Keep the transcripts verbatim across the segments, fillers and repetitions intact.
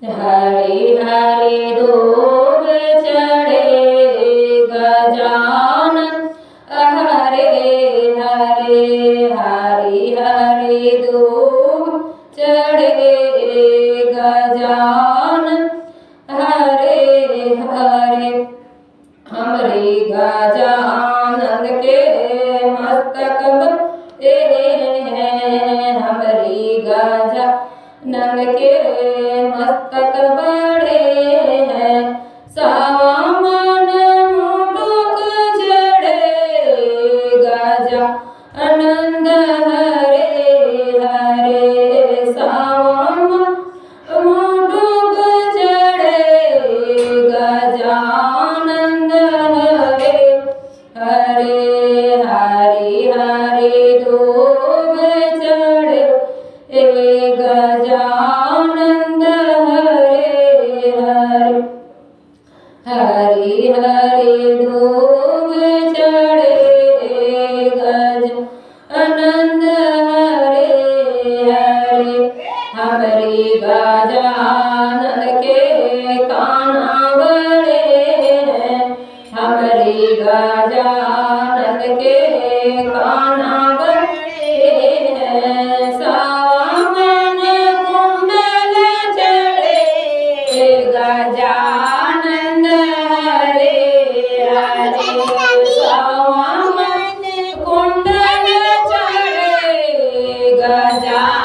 हरे हरे धूप चढ़े गजानन, हरे हरे हरे हरे धूप चढ़े गजानन, हरे हरे हमरे गजानन के मस्तक में, हमरे गजानन के मस्तक बड़े हैं, सामान मुटुक जड़े गजानंद हरे हरे, सामान मुटुक जड़े गजानंद हरे हरे, हरे हरे धूप चढ़े गजानंद हरे हरे धूप चढ़े गजानंद हरे हरे, हमरे गजानन के काना बड़े हैं, हमरे गजानन के काना बड़े हैं, सावन कुंडल चढ़े गजानन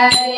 Bye.